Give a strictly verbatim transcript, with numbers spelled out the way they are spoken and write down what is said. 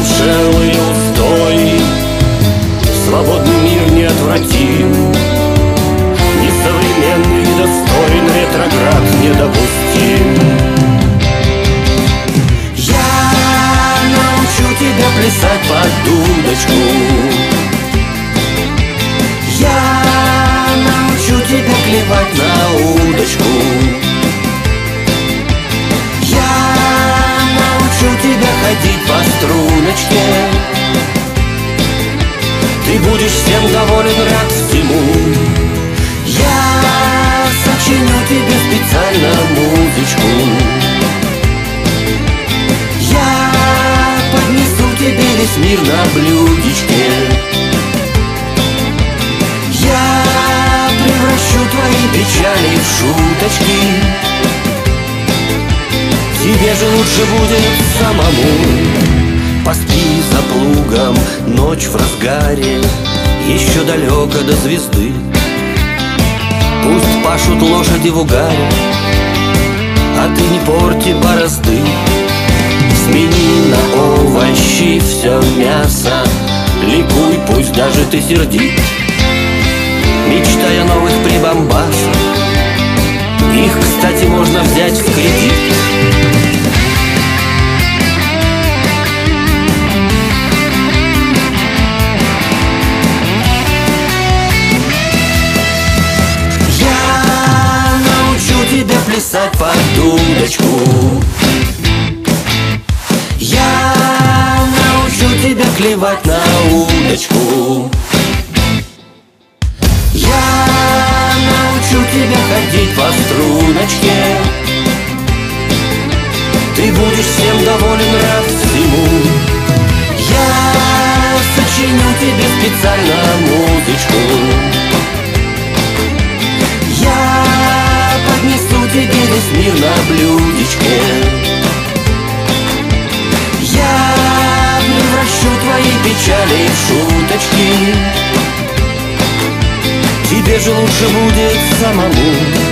нам шелы устой. Свободный мир неотвратим, несовременный, недостоин, ретроград недопустим. Я научу тебя плясать под дудочку, я научу тебя клевать на удочку, ходить по струночке. Ты будешь всем доволен, рад всему. Я сочиню тебе специально музычку. Я поднесу тебе весь мир на блюдечке. Я превращу твои печали в шуточки. Тебе же лучше будет самому. Поспи за плугом, ночь в разгаре, еще далеко до звезды. Пусть пашут лошади в угаре, а ты не порти борозды. Смени на овощи все мясо, ликуй, пусть даже ты сердит, мечтая о новых прибамбасах. Их, кстати, можно взять в кредит. Плясать под дудочку, я научу тебя клевать на удочку, я научу тебя ходить по струночке. Ты будешь всем доволен, рад всему. Я сочиню тебе специально музычку. Тебе весь мир на блюдечке. Я превращу твои печали в шуточки. Тебе же лучше будет самому.